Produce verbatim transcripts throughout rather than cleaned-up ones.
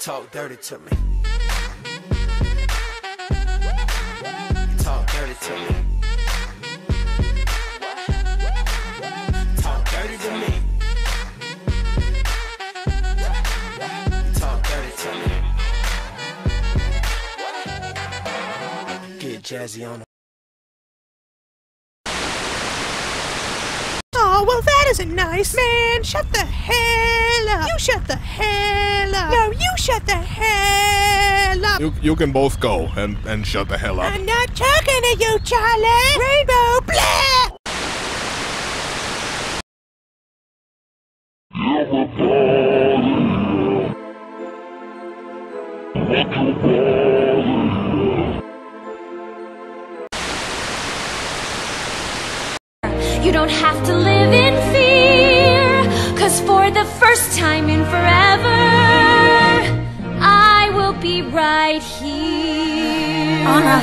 talk dirty to me. You talk dirty to me. Talk dirty to me. You talk dirty to me. Get jazzy on. Oh, well, that isn't nice. Man, shut the hell up. You shut the hell up. No, you shut the hell up. You, you can both go and, and shut the hell up. I'm not talking to you, Charlie. Rainbow Blair. You don't have to live in fear, 'cause for the first time in forever, I will be right here. Anna,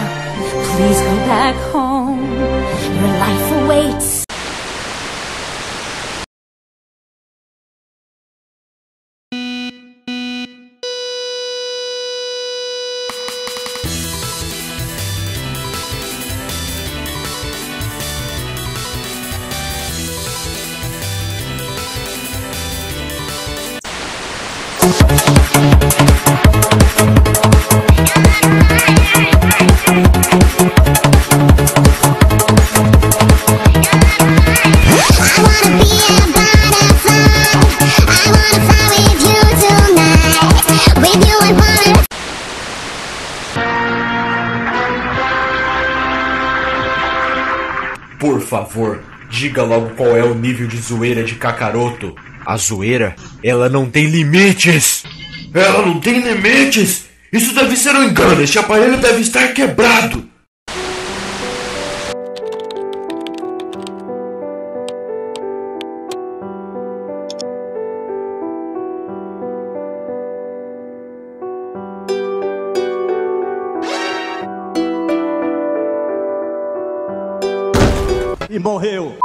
please go back home. Your life awaits. Por favor, diga logo qual é o nível de zoeira de Kakaroto. A zoeira, ela não tem limites! Ela não tem limites! Isso deve ser um engano, este aparelho deve estar quebrado! E morreu!